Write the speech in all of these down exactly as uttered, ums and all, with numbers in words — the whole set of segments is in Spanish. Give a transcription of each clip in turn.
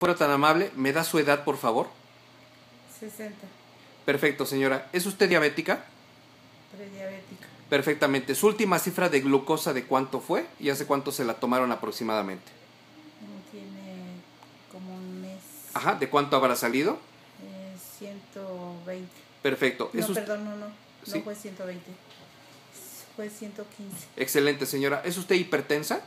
fuera tan amable, ¿me da su edad, por favor? sesenta. Perfecto, señora. ¿Es usted diabética? Prediabética. Perfectamente. ¿Su última cifra de glucosa de cuánto fue y hace cuánto se la tomaron aproximadamente? Tiene como un mes. Ajá. ¿De cuánto habrá salido? Eh, ciento veinte. Perfecto. No, usted... perdón, no, no. No ¿Sí? fue ciento veinte. Fue ciento quince. Excelente, señora. ¿Es usted hipertensa?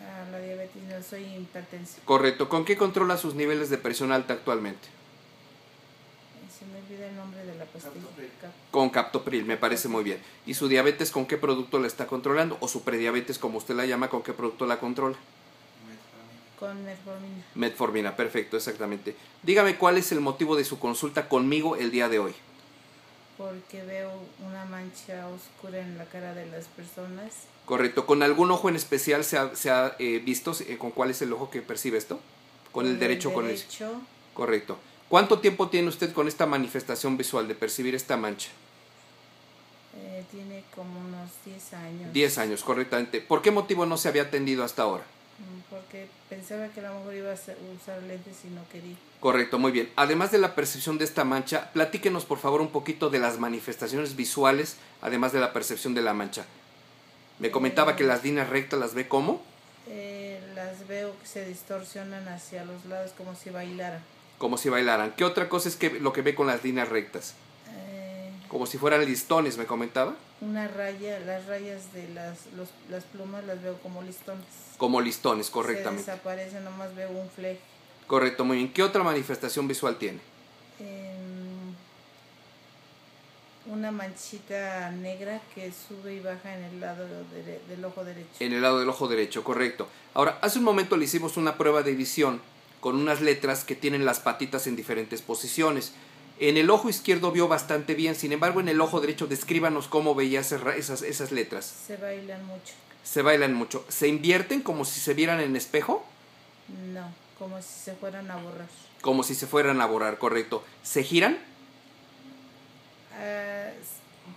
Ah, la diabetes, no, soy hipertensa. Correcto. ¿Con qué controla sus niveles de presión alta actualmente? Se me olvida el nombre de la pastilla. Captopril. Con Captopril, me parece muy bien. ¿Y su diabetes con qué producto la está controlando? O su prediabetes, como usted la llama, ¿con qué producto la controla? Con metformina. Metformina, perfecto, exactamente. Dígame cuál es el motivo de su consulta conmigo el día de hoy. Porque veo una mancha oscura en la cara de las personas. Correcto. ¿Con algún ojo en especial se ha, se ha eh, visto? Eh, ¿Con cuál es el ojo que percibe esto? ¿Con el, el derecho? Con el derecho. Correcto. ¿Cuánto tiempo tiene usted con esta manifestación visual de percibir esta mancha? Eh, tiene como unos diez años. diez años, correctamente. ¿Por qué motivo no se había atendido hasta ahora? Porque pensaba que a lo mejor iba a usar lentes y no quería. Correcto, muy bien. Además de la percepción de esta mancha, platíquenos por favor un poquito de las manifestaciones visuales, además de la percepción de la mancha. Me comentaba eh, que las líneas rectas las ve como... Eh, las veo que se distorsionan hacia los lados como si bailaran. Como si bailaran. ¿Qué otra cosa es que lo que ve con las líneas rectas? Eh, como si fueran listones, me comentaba. Una raya, las rayas de las, los, las plumas las veo como listones. Como listones, correctamente. Se desaparece, nomás veo un fleje. Correcto, muy bien. ¿Qué otra manifestación visual tiene? Eh, una manchita negra que sube y baja en el lado de, del ojo derecho. En el lado del ojo derecho, correcto. Ahora, hace un momento le hicimos una prueba de visión con unas letras que tienen las patitas en diferentes posiciones. En el ojo izquierdo vio bastante bien, sin embargo en el ojo derecho descríbanos cómo veía esas, esas letras. Se bailan mucho. Se bailan mucho. ¿Se invierten como si se vieran en espejo? No, como si se fueran a borrar. Como si se fueran a borrar, correcto. ¿Se giran? Uh,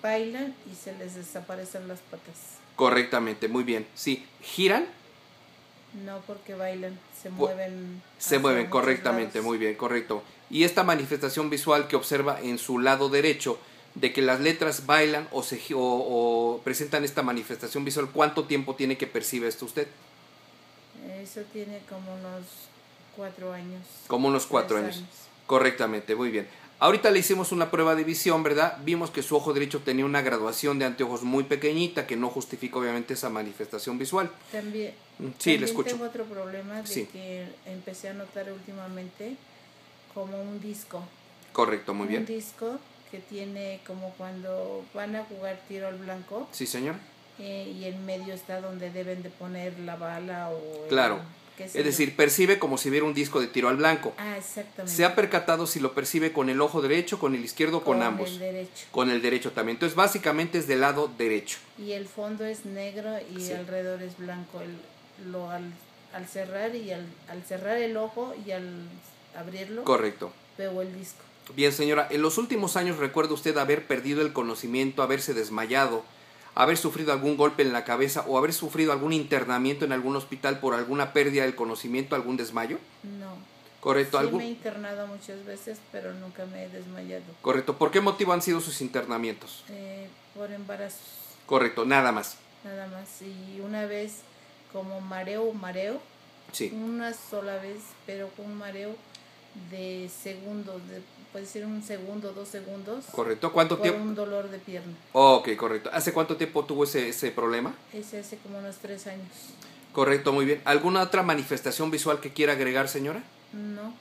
bailan y se les desaparecen las patas. Correctamente, muy bien. Sí, ¿giran? No, porque bailan, se mueven. Se mueven, correctamente, muy bien, correcto. Y esta manifestación visual que observa en su lado derecho, de que las letras bailan o, se, o, o presentan esta manifestación visual, ¿cuánto tiempo tiene que percibe esto usted? Eso tiene como unos cuatro años. Como unos cuatro años. años. Correctamente, muy bien. Ahorita le hicimos una prueba de visión, ¿verdad? Vimos que su ojo derecho tenía una graduación de anteojos muy pequeñita, que no justifica obviamente esa manifestación visual. También. Sí, le escucho. Tengo otro problema de sí. que empecé a notar últimamente como un disco. Correcto, muy un bien. Un disco que tiene como cuando van a jugar tiro al blanco. Sí, señor. Eh, y en medio está donde deben de poner la bala o... Claro. El, es decir, percibe como si viera un disco de tiro al blanco. Ah, exactamente. Se ha percatado si lo percibe con el ojo derecho, con el izquierdo, con, con ambos. Con el derecho. Con el derecho también. Entonces, básicamente es del lado derecho. Y el fondo es negro y sí. alrededor es blanco. El, Lo, al, al cerrar y al, al cerrar el ojo y al abrirlo, correcto, veo el disco. Bien, señora, en los últimos años recuerda usted haber perdido el conocimiento, haberse desmayado, haber sufrido algún golpe en la cabeza o haber sufrido algún internamiento en algún hospital por alguna pérdida del conocimiento, algún desmayo. No. Correcto. Sí, algún... me he internado muchas veces, pero nunca me he desmayado. Correcto. ¿Por qué motivo han sido sus internamientos? Eh, por embarazos. Correcto. Nada más. Nada más. Y una vez como mareo, mareo, sí. una sola vez, pero con un mareo de segundos, de, puede ser un segundo, dos segundos. Correcto, ¿cuánto tiempo? Por un dolor de pierna. Oh, ok, correcto. ¿Hace cuánto tiempo tuvo ese, ese problema? Ese hace como unos tres años. Correcto, muy bien. ¿Alguna otra manifestación visual que quiera agregar, señora? No.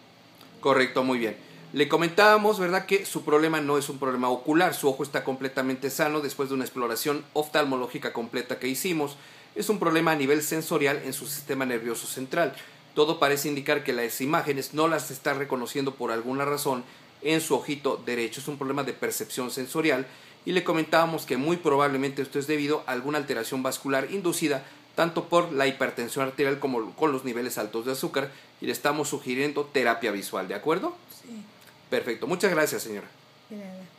Correcto, muy bien. Le comentábamos, ¿verdad?, que su problema no es un problema ocular, su ojo está completamente sano después de una exploración oftalmológica completa que hicimos. Es un problema a nivel sensorial en su sistema nervioso central. Todo parece indicar que las imágenes no las está reconociendo por alguna razón en su ojito derecho. Es un problema de percepción sensorial y le comentábamos que muy probablemente esto es debido a alguna alteración vascular inducida tanto por la hipertensión arterial como con los niveles altos de azúcar y le estamos sugiriendo terapia visual, ¿de acuerdo? Sí. Perfecto. Muchas gracias, señora. De nada.